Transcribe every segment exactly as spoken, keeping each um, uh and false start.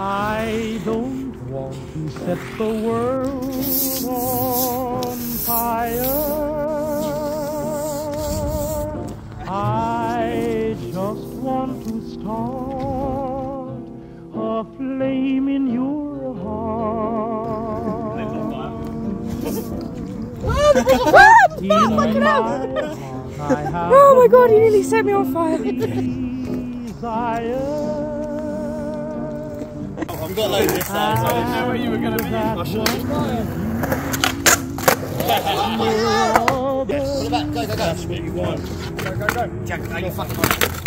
I don't want to set the world on fire. I just want to start a flame in your heart. In my heart, oh my God, he nearly set me on fire. I've got loads of sounds. I didn't know where you were going to be. I should have tried. Yes. What about? Go, go, go. That's what you want. Go, go, go. Jack, are you fucking on?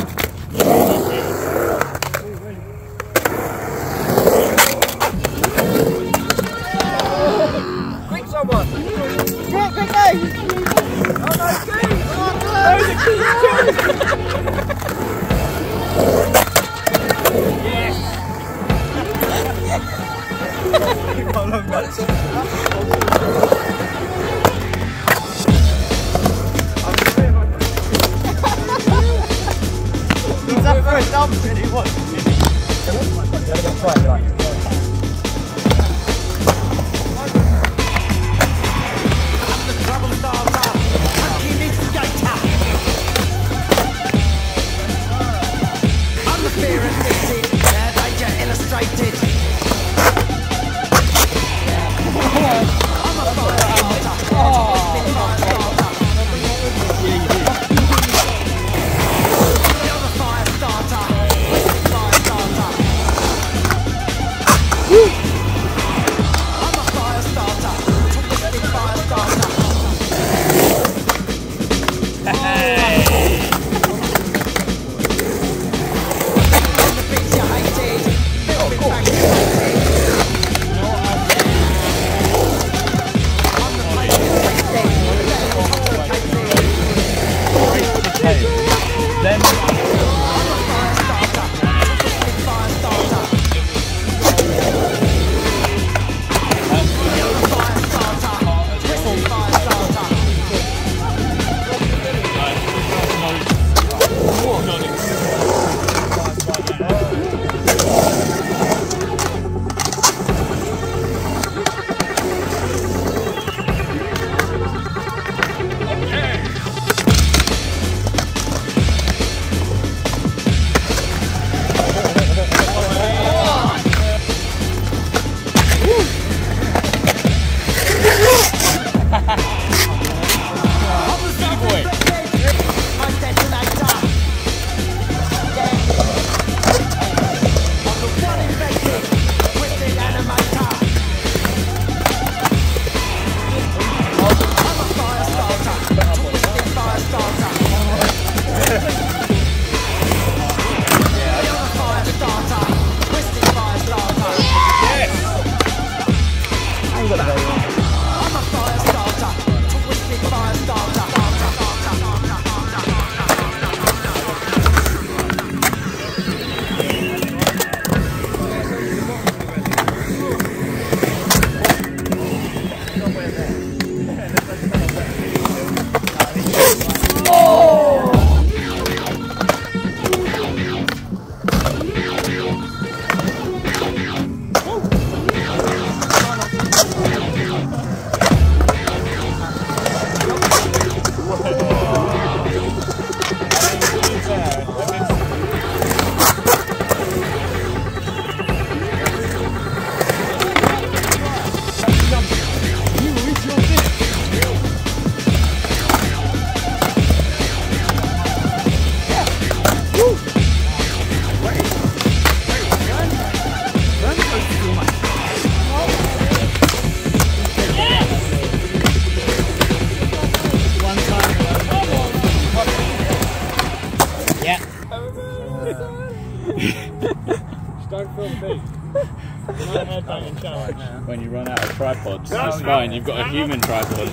When you run out of tripods, that's fine, you've got a human tripod.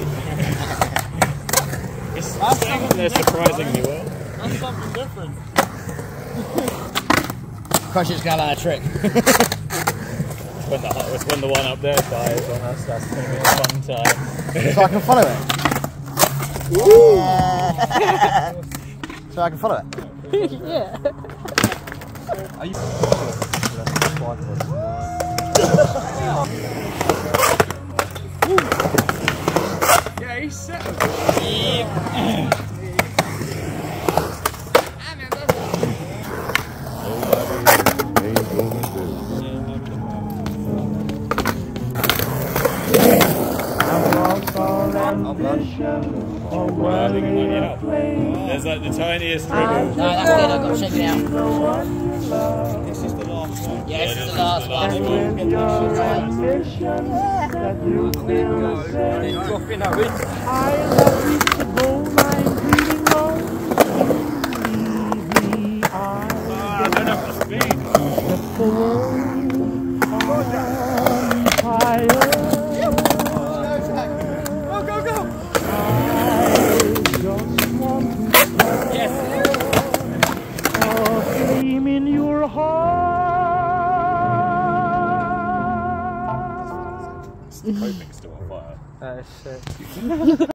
It's standing there surprisingly well. That's something different. Crush's got a lot of trick. It's when, the, it's when the one up there dies on us, that's going to be a fun time. So I can follow it? Ooh. Yeah. So I can follow it? Yeah. Are you... Yeah, he's set up. Yeah. There's like the tiniest ripple. No, that's it, I've got to check it out. This is the last one. Yeah, this is the last one. Coping's still on fire. That is sick.